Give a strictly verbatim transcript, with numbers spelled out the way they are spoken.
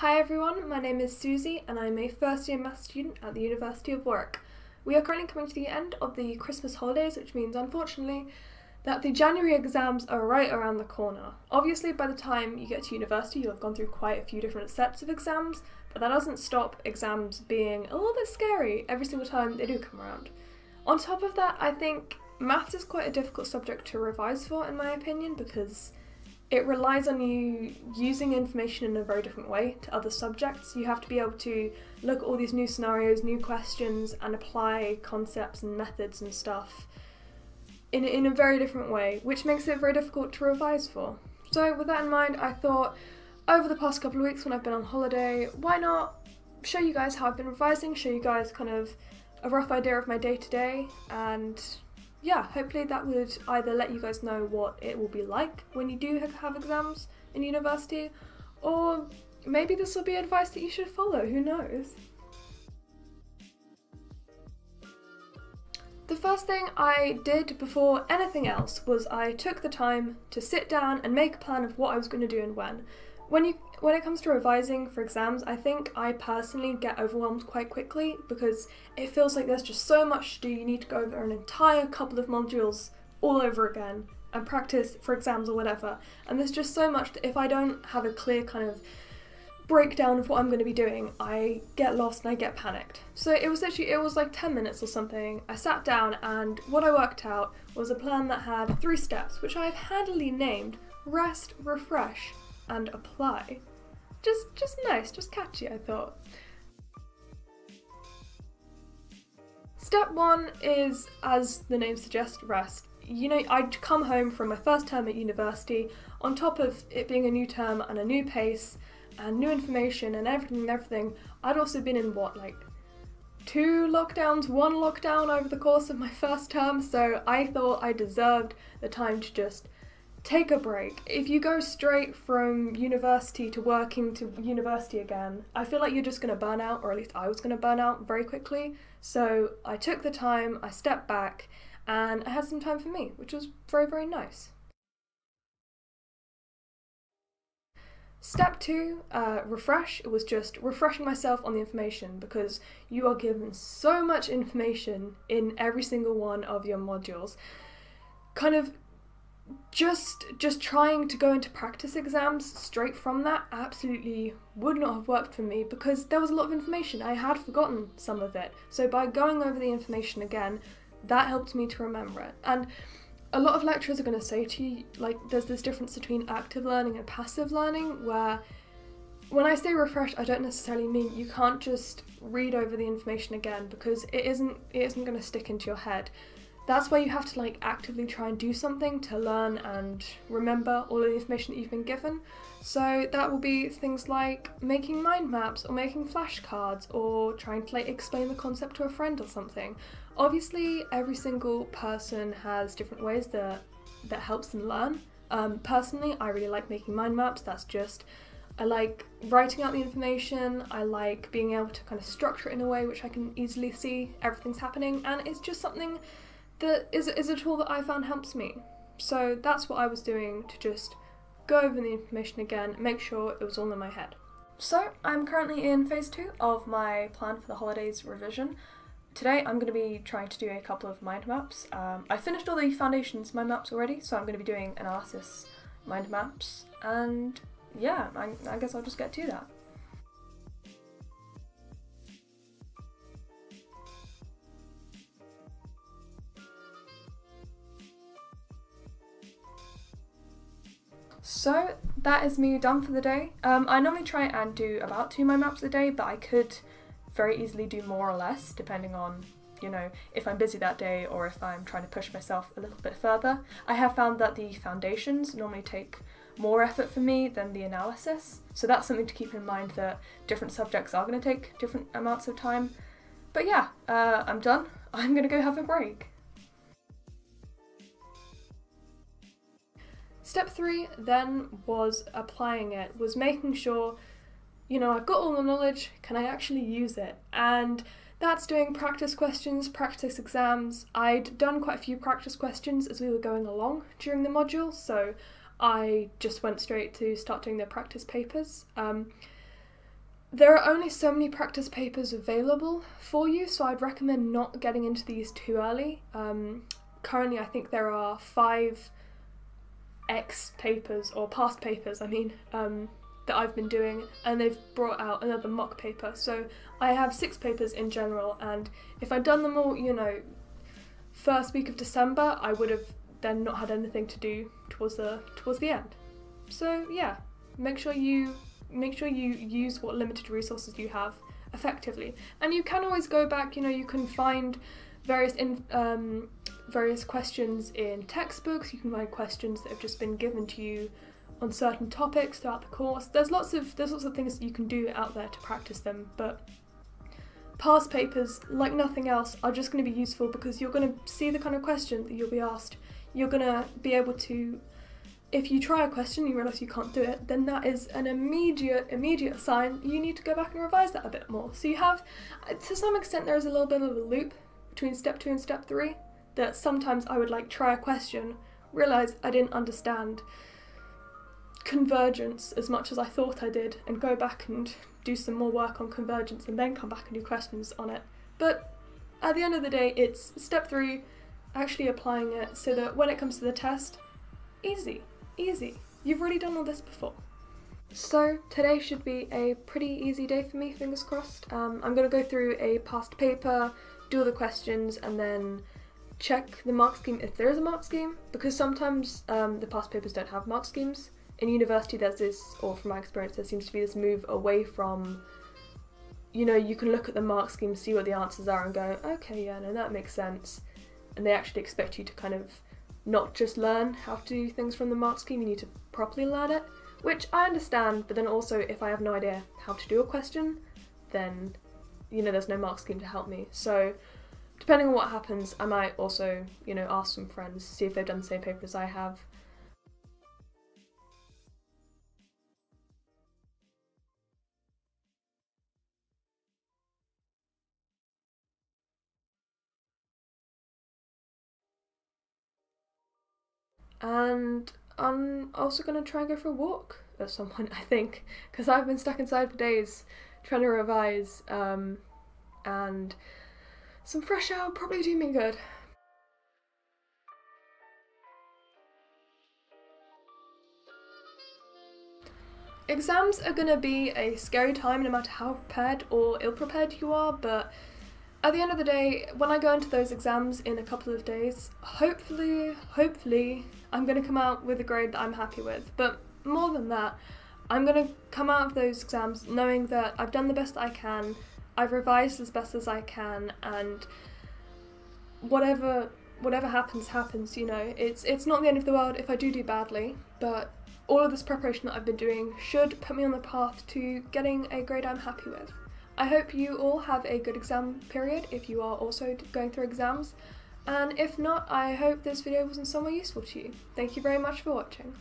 Hi everyone, my name is Susie and I'm a first year maths student at the University of Warwick. We are currently coming to the end of the Christmas holidays, which means unfortunately that the January exams are right around the corner. Obviously by the time you get to university you'll have gone through quite a few different sets of exams, but that doesn't stop exams being a little bit scary every single time they do come around. On top of that, I think maths is quite a difficult subject to revise for in my opinion because it relies on you using information in a very different way to other subjects. You have to be able to look at all these new scenarios, new questions, and apply concepts and methods and stuff in, in a very different way, which makes it very difficult to revise for. So with that in mind, I thought over the past couple of weeks when I've been on holiday, why not show you guys how I've been revising, show you guys kind of a rough idea of my day-to-day, and yeah, hopefully that would either let you guys know what it will be like when you do have exams in university, or maybe this will be advice that you should follow, who knows? The first thing I did before anything else was I took the time to sit down and make a plan of what I was going to do and when. When you, when it comes to revising for exams, I think I personally get overwhelmed quite quickly because it feels like there's just so much to do. You need to go over an entire couple of modules all over again and practice for exams or whatever. And there's just so much that if I don't have a clear kind of breakdown of what I'm going to be doing, I get lost and I get panicked. So it was literally, it was like ten minutes or something. I sat down and what I worked out was a plan that had three steps, which I've handily named rest, refresh, and apply. Just just nice, just catchy, I thought. Step one is, as the name suggests, rest. You know, I'd come home from my first term at university, on top of it being a new term and a new pace and new information and everything and everything, I'd also been in what, like two lockdowns, one lockdown over the course of my first term, so I thought I deserved the time to just take a break. If you go straight from university to working to university again, I feel like you're just going to burn out, or at least I was going to burn out very quickly. So I took the time, I stepped back, and I had some time for me, which was very, very nice. Step two, uh, refresh. It was just refreshing myself on the information because you are given so much information in every single one of your modules. Kind of Just just trying to go into practice exams straight from that absolutely would not have worked for me because there was a lot of information. I had forgotten some of it. So by going over the information again, that helped me to remember it. And a lot of lecturers are going to say to you, like, there's this difference between active learning and passive learning, where when I say refresh, I don't necessarily mean you can't just read over the information again because it isn't, it isn't going to stick into your head. That's why you have to like actively try and do something to learn and remember all of the information that you've been given. So that will be things like making mind maps or making flashcards or trying to like explain the concept to a friend or something. Obviously every single person has different ways that, that helps them learn. Um, personally, I really like making mind maps. That's just, I like writing out the information, I like being able to kind of structure it in a way which I can easily see everything's happening, and it's just something that is, is a tool that I found helps me. So that's what I was doing, to just go over the information again, make sure it was all in my head. So I'm currently in phase two of my plan for the holidays revision. Today I'm going to be trying to do a couple of mind maps. Um, I finished all the foundations mind maps already, so I'm going to be doing analysis mind maps, and yeah, I, I guess I'll just get to that. So that is me done for the day. Um, I normally try and do about two mind maps a day, but I could very easily do more or less depending on, you know, if I'm busy that day or if I'm trying to push myself a little bit further. I have found that the foundations normally take more effort for me than the analysis, so that's something to keep in mind, that different subjects are going to take different amounts of time. But yeah, uh, I'm done. I'm going to go have a break. Step three then was applying it, was making sure, you know, I've got all the knowledge, can I actually use it? And that's doing practice questions, practice exams. I'd done quite a few practice questions as we were going along during the module, so I just went straight to start doing the practice papers. Um, There are only so many practice papers available for you, so I'd recommend not getting into these too early. Um, currently I think there are five X papers, or past papers I mean, um, that I've been doing, and they've brought out another mock paper, so I have six papers in general, and if I'd done them all, you know, first week of December, I would have then not had anything to do towards the towards the end. So yeah, make sure you make sure you use what limited resources you have effectively, and you can always go back. You know, you can find various in, um, various questions in textbooks. You can find questions that have just been given to you on certain topics throughout the course. There's lots of there's lots of things that you can do out there to practice them, but past papers, like nothing else, are just going to be useful because you're going to see the kind of question that you'll be asked. You're going to be able to, if you try a question and you realise you can't do it, then that is an immediate, immediate sign you need to go back and revise that a bit more. So you have, to some extent, there is a little bit of a loop between step two and step three, that sometimes I would like try a question, realise I didn't understand convergence as much as I thought I did, and go back and do some more work on convergence and then come back and do questions on it. But at the end of the day, it's step three, actually applying it, so that when it comes to the test, easy, easy. You've already done all this before. So today should be a pretty easy day for me, fingers crossed. Um, I'm going to go through a past paper, do all the questions, and then check the mark scheme if there is a mark scheme, because sometimes um, the past papers don't have mark schemes. In university there's this, or from my experience, there seems to be this move away from, you know, you can look at the mark scheme, see what the answers are and go, okay, yeah, no, that makes sense. And they actually expect you to kind of not just learn how to do things from the mark scheme, you need to properly learn it, which I understand, but then also if I have no idea how to do a question, then, you know, there's no mark scheme to help me. So depending on what happens, I might also, you know, ask some friends, see if they've done the same paper as I have. And I'm also going to try and go for a walk at some point, I think, because I've been stuck inside for days trying to revise, um, and some fresh air will probably do me good. Exams are going to be a scary time no matter how prepared or ill-prepared you are, but at the end of the day, when I go into those exams in a couple of days, hopefully, hopefully, I'm going to come out with a grade that I'm happy with. But more than that, I'm going to come out of those exams knowing that I've done the best I can, I've revised as best as I can, and whatever whatever happens, happens, you know. It's, it's not the end of the world if I do do badly, but all of this preparation that I've been doing should put me on the path to getting a grade I'm happy with. I hope you all have a good exam period if you are also going through exams, and if not, I hope this video was in some way useful to you. Thank you very much for watching.